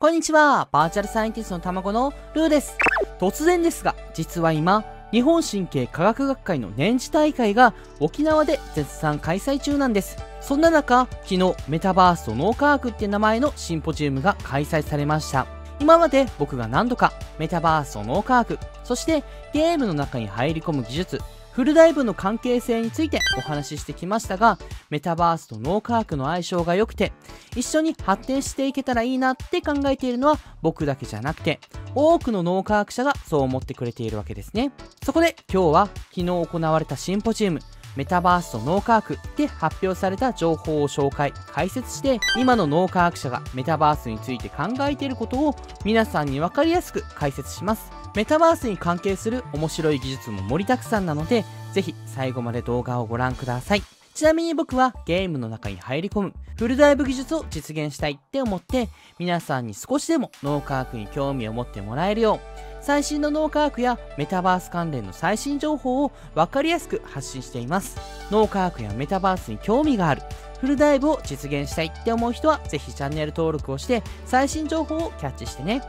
こんにちは、バーチャルサイエンティストの卵のルーです。突然ですが、実は今、日本神経科学学会の年次大会が沖縄で絶賛開催中なんです。そんな中、昨日、メタバースと脳科学って名前のシンポジウムが開催されました。今まで僕が何度か、メタバースと脳科学、そしてゲームの中に入り込む技術、フルダイブの関係性についてお話ししてきましたが、メタバースと脳科学の相性が良くて、一緒に発展していけたらいいなって考えているのは僕だけじゃなくて、多くの脳科学者がそう思ってくれているわけですね。そこで今日は昨日行われたシンポジウム、メタバースと脳科学で発表された情報を紹介、解説して、今の脳科学者がメタバースについて考えていることを皆さんに分かりやすく解説します。メタバースに関係する面白い技術も盛りだくさんなので、ぜひ最後まで動画をご覧ください。ちなみに僕はゲームの中に入り込むフルダイブ技術を実現したいって思って、皆さんに少しでも脳科学に興味を持ってもらえるよう、最新の脳科学やメタバース関連の最新情報を分かりやすく発信しています。脳科学やメタバースに興味がある、フルダイブを実現したいって思う人は、ぜひチャンネル登録をして最新情報をキャッチしてね。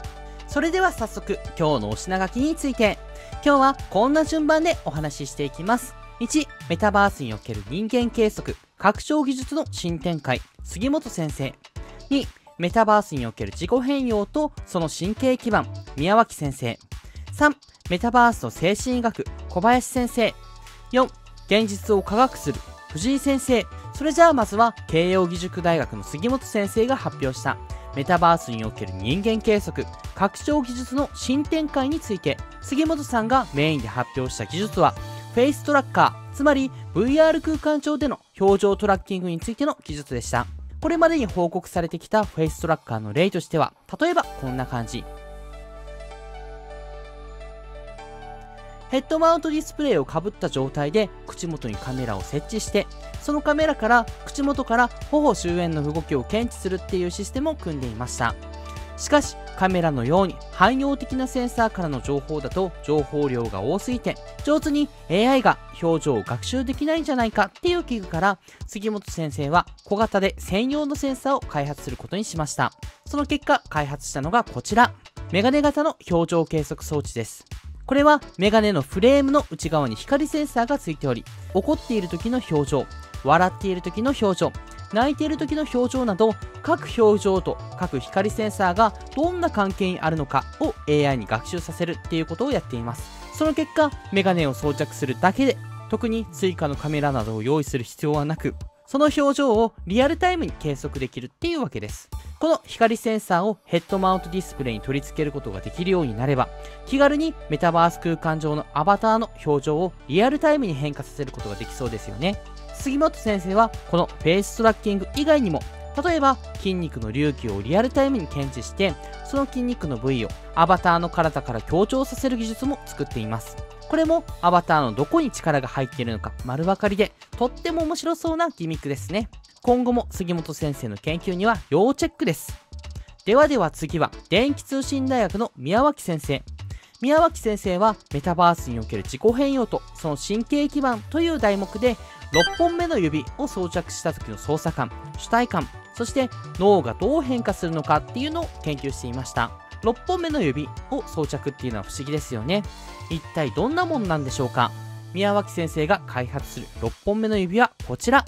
それでは早速、今日のお品書きについて。今日はこんな順番でお話ししていきます。1、メタバースにおける人間計測、拡張技術の新展開、杉本先生。2、メタバースにおける自己変容とその神経基盤、宮脇先生。3、メタバースの精神医学、小林先生。4、現実を科学する、藤井先生。それじゃあまずは、慶應義塾大学の杉本先生が発表した。メタバースにおける人間計測、拡張技術の新展開について、杉本さんがメインで発表した技術は、フェイストラッカー、つまり VR 空間上での表情トラッキングについての技術でした。これまでに報告されてきたフェイストラッカーの例としては、例えばこんな感じ。ヘッドマウントディスプレイをかぶった状態で口元にカメラを設置して、そのカメラから口元から頬周辺の動きを検知するっていうシステムを組んでいました。しかし、カメラのように汎用的なセンサーからの情報だと情報量が多すぎて、上手に AI が表情を学習できないんじゃないかっていう危惧から、杉本先生は小型で専用のセンサーを開発することにしました。その結果、開発したのがこちら、メガネ型の表情計測装置です。これはメガネのフレームの内側に光センサーがついており、怒っている時の表情、笑っている時の表情、泣いている時の表情など、各表情と各光センサーがどんな関係にあるのかを AI に学習させるっていうことをやっています。その結果、メガネを装着するだけで、特に追加のカメラなどを用意する必要はなく、その表情をリアルタイムに計測できるっていうわけです。この光センサーをヘッドマウントディスプレイに取り付けることができるようになれば、気軽にメタバース空間上のアバターの表情をリアルタイムに変化させることができそうですよね。杉本先生はこのフェイストラッキング以外にも、例えば筋肉の隆起をリアルタイムに検知して、その筋肉の部位をアバターの体から強調させる技術も作っています。これもアバターのどこに力が入っているのか丸分かりで、とっても面白そうなギミックですね。今後も杉本先生の研究には要チェックです。ではでは次は電気通信大学の宮脇先生。宮脇先生はメタバースにおける自己変容とその神経基盤という題目で、6本目の指を装着した時の操作感、主体感、そして脳がどう変化するのかっていうのを研究していました。6本目の指を装着っていうのは不思議ですよね。一体どんなものなんでしょうか。宮脇先生が開発する6本目の指はこちら。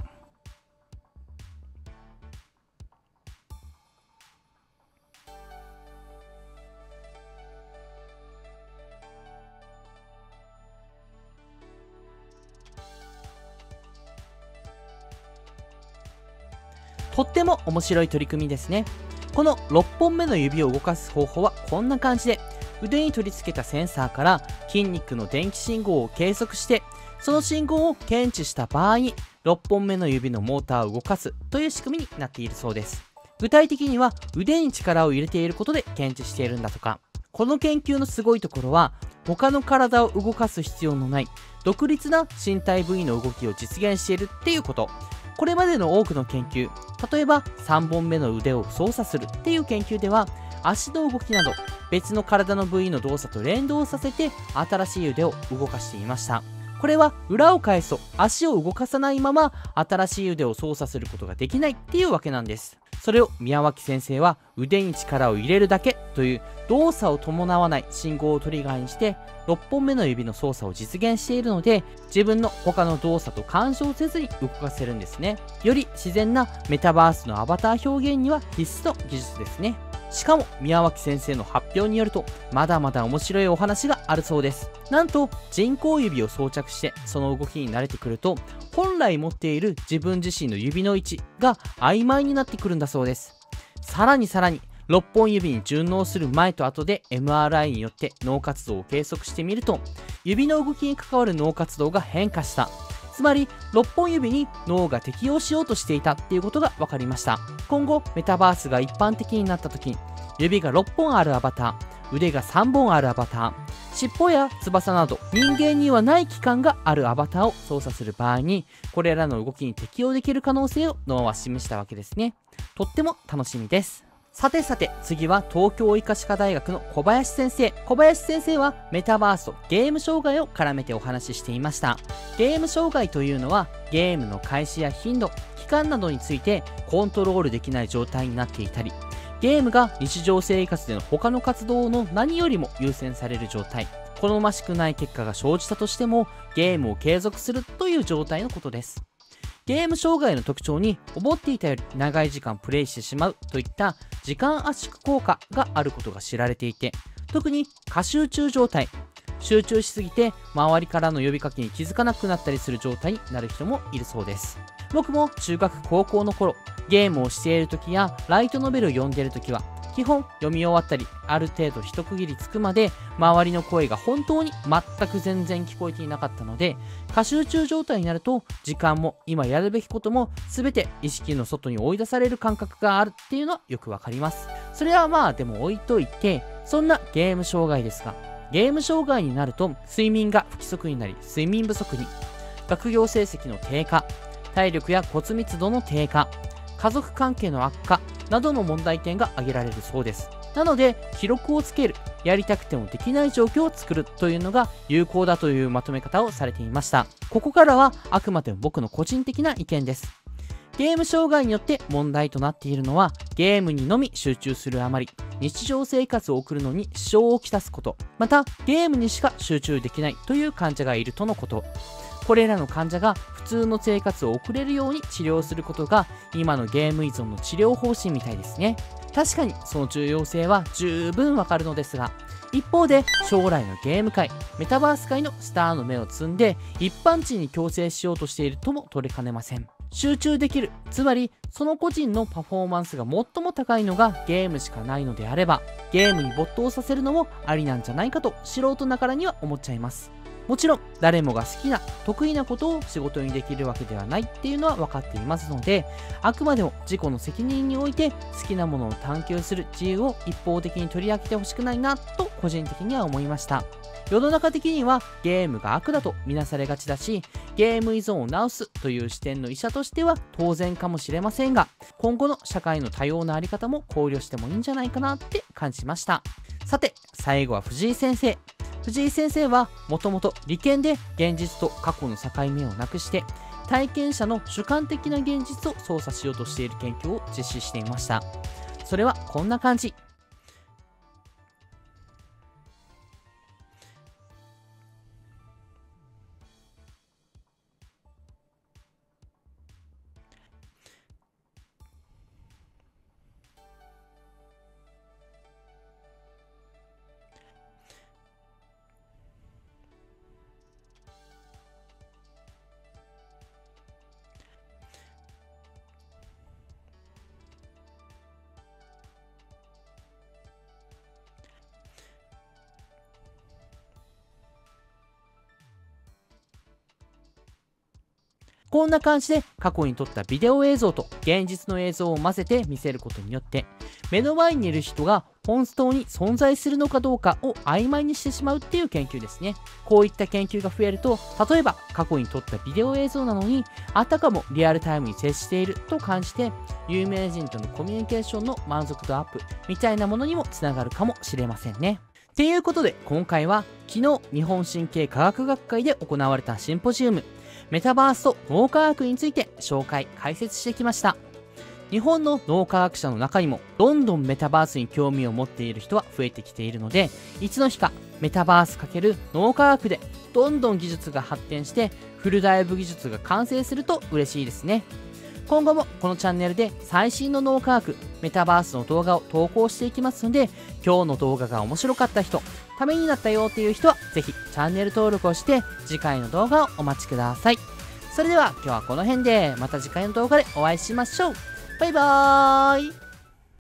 とっても面白い取り組みですね。この6本目の指を動かす方法はこんな感じで、腕に取り付けたセンサーから筋肉の電気信号を計測して、その信号を検知した場合に6本目の指のモーターを動かすという仕組みになっているそうです。具体的には腕に力を入れていることで検知しているんだとか。この研究のすごいところは、他の体を動かす必要のない独立な身体部位の動きを実現しているっていうこと。これまでの多くの研究、例えば3本目の腕を操作するっていう研究では、足の動きなど別の体の部位の動作と連動させて新しい腕を動かしていました。これは裏を返すと足を動かさないまま新しい腕を操作することができないっていうわけなんです。それを宮脇先生は腕に力を入れるだけという動作を伴わない信号をトリガーにして6本目の指の操作を実現しているので、自分の他の動作と干渉せずに動かせるんですね。より自然なメタバースのアバター表現には必須の技術ですね。しかも宮脇先生の発表によると、まだまだ面白いお話があるそうです。なんと人工指を装着してその動きに慣れてくると、本来持っている自分自身の指の位置が曖昧になってくるんだそうです。さらに6本指に順応する前と後で MRI によって脳活動を計測してみると、指の動きに関わる脳活動が変化した、つまり6本指に脳が適応しようとしていたっていうことが分かりました。今後メタバースが一般的になった時、指が6本あるアバター、腕が3本あるアバター、尻尾や翼など人間にはない器官があるアバターを操作する場合に、これらの動きに適応できる可能性を脳は示したわけですね。とっても楽しみです。さて次は東京医科歯科大学の小林先生はメタバースとゲーム障害を絡めてお話ししていました。ゲーム障害というのはゲームの開始や頻度、期間などについてコントロールできない状態になっていたり、ゲームが日常生活での他の活動の何よりも優先される状態、好ましくない結果が生じたとしてもゲームを継続するという状態のことです。ゲーム障害の特徴に、思っていたより長い時間プレイしてしまうといった時間圧縮効果があることが知られていて、特に過集中状態、集中しすぎて周りからの呼びかけに気づかなくなったりする状態になる人もいるそうです。僕も中学高校の頃、ゲームをしている時やライトノベルを読んでいる時は基本読み終わったり、ある程度一区切りつくまで周りの声が本当に全く全然聞こえていなかったので、過集中状態になると時間も今やるべきことも全て意識の外に追い出される感覚があるっていうのはよくわかります。それはまあでも置いといて、そんなゲーム障害ですが、ゲーム障害になると睡眠が不規則になり、睡眠不足に、学業成績の低下、体力や骨密度の低下、家族関係の悪化などの問題点が挙げられるそうです。なので記録をつける、やりたくてもできない状況を作るというのが有効だというまとめ方をされていました。ここからはあくまでも僕の個人的な意見です。ゲーム障害によって問題となっているのは、ゲームにのみ集中するあまり日常生活を送るのに支障をきたすこと、またゲームにしか集中できないという患者がいるとのこと。これらの患者が普通の生活を送れるように治療することが今のゲーム依存の治療方針みたいですね。確かにその重要性は十分わかるのですが、一方で将来のゲーム界、メタバース界のスターの芽を摘んで一般人に強制しようとしているとも取れかねません。集中できる、つまりその個人のパフォーマンスが最も高いのがゲームしかないのであれば、ゲームに没頭させるのもありなんじゃないかと素人ながらには思っちゃいます。もちろん誰もが好きな得意なことを仕事にできるわけではないっていうのは分かっていますので、あくまでも自己の責任において好きなものを探求する自由を一方的に取り上げてほしくないなと個人的には思いました。世の中的にはゲームが悪だと見なされがちだし、ゲーム依存を治すという視点の医者としては当然かもしれませんが、今後の社会の多様なあり方も考慮してもいいんじゃないかなって感じました。さて最後は藤井先生はもともと理研で現実と過去の境目をなくして体験者の主観的な現実を操作しようとしている研究を実施していました。それはこんな感じ。こんな感じで過去に撮ったビデオ映像と現実の映像を混ぜて見せることによって、目の前にいる人が本当に存在するのかどうかを曖昧にしてしまうっていう研究ですね。こういった研究が増えると、例えば過去に撮ったビデオ映像なのにあたかもリアルタイムに接していると感じて、有名人とのコミュニケーションの満足度アップみたいなものにもつながるかもしれませんね。ということで今回は昨日日本神経科学学会で行われたシンポジウムメタバースと脳科学について紹介解説してきました。日本の脳科学者の中にもどんどんメタバースに興味を持っている人は増えてきているので、いつの日かメタバース×脳科学でどんどん技術が発展してフルダイブ技術が完成すると嬉しいですね。今後もこのチャンネルで最新の脳科学、メタバースの動画を投稿していきますので、今日の動画が面白かった人、ためになったよっていう人はぜひチャンネル登録をして次回の動画をお待ちください。それでは今日はこの辺で、また次回の動画でお会いしましょう。バイバーイ。